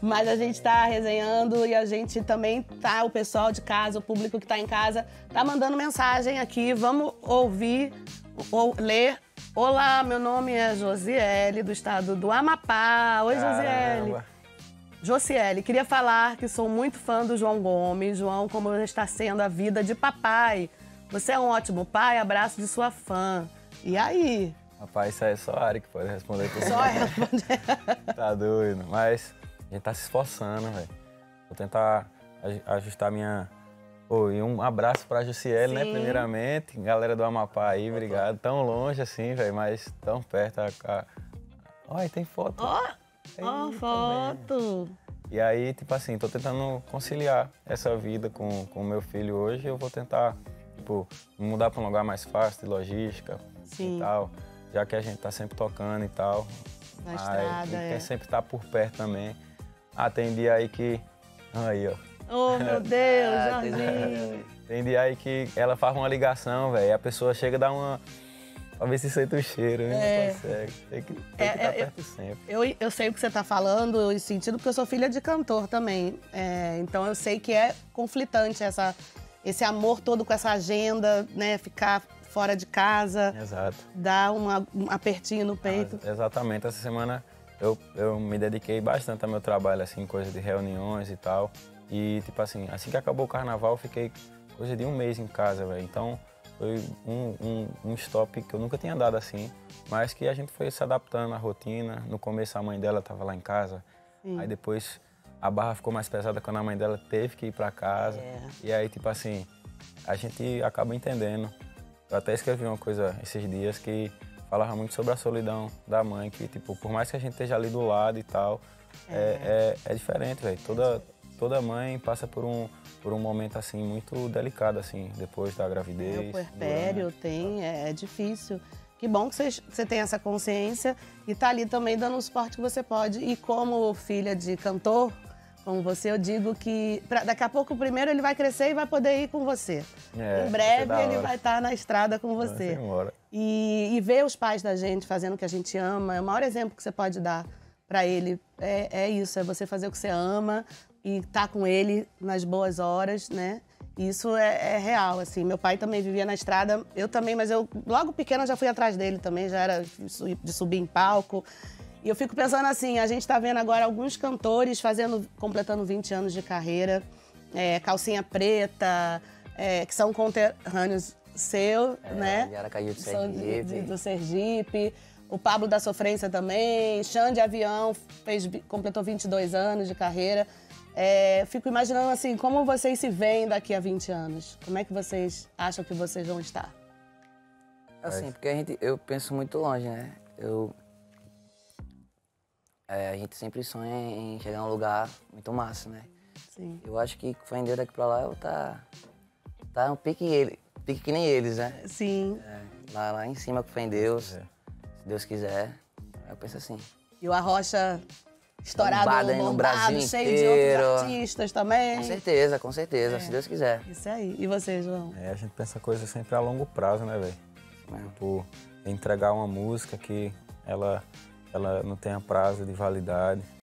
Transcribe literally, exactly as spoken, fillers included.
Mas a gente tá resenhando e a gente também tá, o pessoal de casa, o público que tá em casa, tá mandando mensagem aqui. Vamos ouvir ou ler. Olá, meu nome é Josiele, do estado do Amapá. Oi, Josiele. Josiele, queria falar que sou muito fã do João Gomes. João, como está sendo a vida de papai? Você é um ótimo pai, abraço de sua fã. E aí? Rapaz, isso aí é só a Ari que pode responder. Tudo só eu responder. Tá doido, mas a gente tá se esforçando, velho. Vou tentar ajustar minha... Oh, e um abraço pra Josiele, né, primeiramente. Galera do Amapá aí, obrigado. Tão longe assim, velho, mas tão perto. A... Olha, tem foto. Ó, oh, oh, foto. E aí, tipo assim, tô tentando conciliar essa vida com o meu filho hoje. Eu vou tentar, tipo, mudar pra um lugar mais fácil, de logística Sim. e tal. Já que a gente tá sempre tocando e tal. Na estrada, é. Quem sempre tá por perto também. Ah, tem dia aí que... Aí, ó. Oh, meu Deus, ah, Jorginho. Tem dia aí que ela faz uma ligação, velho. A pessoa chega e dá uma... Pra ver se sente o cheiro, hein? É. Não consegue. Tem que estar é, tá perto eu, sempre. Eu, eu sei o que você tá falando, em sentido, porque eu sou filha de cantor também. É, então eu sei que é conflitante essa, esse amor todo com essa agenda, né? Ficar... fora de casa, Exato. Dá uma, um apertinho no peito. Ah, exatamente. Essa semana eu, eu me dediquei bastante ao meu trabalho, assim, coisa de reuniões e tal. E, tipo assim, assim que acabou o carnaval, eu fiquei coisa de um mês em casa, velho. Então, foi um, um, um stop que eu nunca tinha dado, assim, mas que a gente foi se adaptando à rotina. No começo, a mãe dela tava lá em casa, Sim. aí depois a barra ficou mais pesada quando a mãe dela teve que ir pra casa. É. E aí, tipo assim, a gente acaba entendendo. Eu até escrevi uma coisa esses dias que falava muito sobre a solidão da mãe, que, tipo, por mais que a gente esteja ali do lado e tal, é, é, é diferente, velho. Toda, toda mãe passa por um, por um momento, assim, muito delicado, assim, depois da gravidez. É, o puerpério tem, é, é difícil. Que bom que você tem essa consciência e tá ali também dando o suporte que você pode. E como filha de cantor... com você, eu digo que pra, daqui a pouco, primeiro, ele vai crescer e vai poder ir com você. É, em breve, ele vai estar na estrada com você. E, e ver os pais da gente fazendo o que a gente ama, é o maior exemplo que você pode dar para ele. É, é isso, é você fazer o que você ama e estar tá com ele nas boas horas, né? Isso é, é real, assim. Meu pai também vivia na estrada, eu também, mas eu, logo pequena, já fui atrás dele também, já era de subir em palco. E eu fico pensando assim, a gente tá vendo agora alguns cantores fazendo, completando vinte anos de carreira, é, Calcinha Preta, é, que são conterrâneos seu, é, né? De Aracaju, do Sergipe. Do, do Sergipe. O Pablo da Sofrência também, Xande Avião, fez, completou vinte e dois anos de carreira. É, fico imaginando assim, como vocês se veem daqui a vinte anos? Como é que vocês acham que vocês vão estar? Assim, porque a gente, eu penso muito longe, né? Eu... É, a gente sempre sonha em chegar a um lugar muito massa, né? Sim. Eu acho que foi indo daqui pra lá, eu tá... Tá um pique, ele, pique que nem eles, né? Sim. É, lá, lá em cima, que foi em Deus, se Deus quiser, eu penso assim. E o Arrocha estourado, bombado, bombado, no Brasil cheio inteiro. De outros artistas também. Com certeza, com certeza, é. Se Deus quiser. Isso aí. E você, João? É, a gente pensa coisa sempre a longo prazo, né, velho? Tipo, entregar uma música que ela... ela não tem a prazo de validade.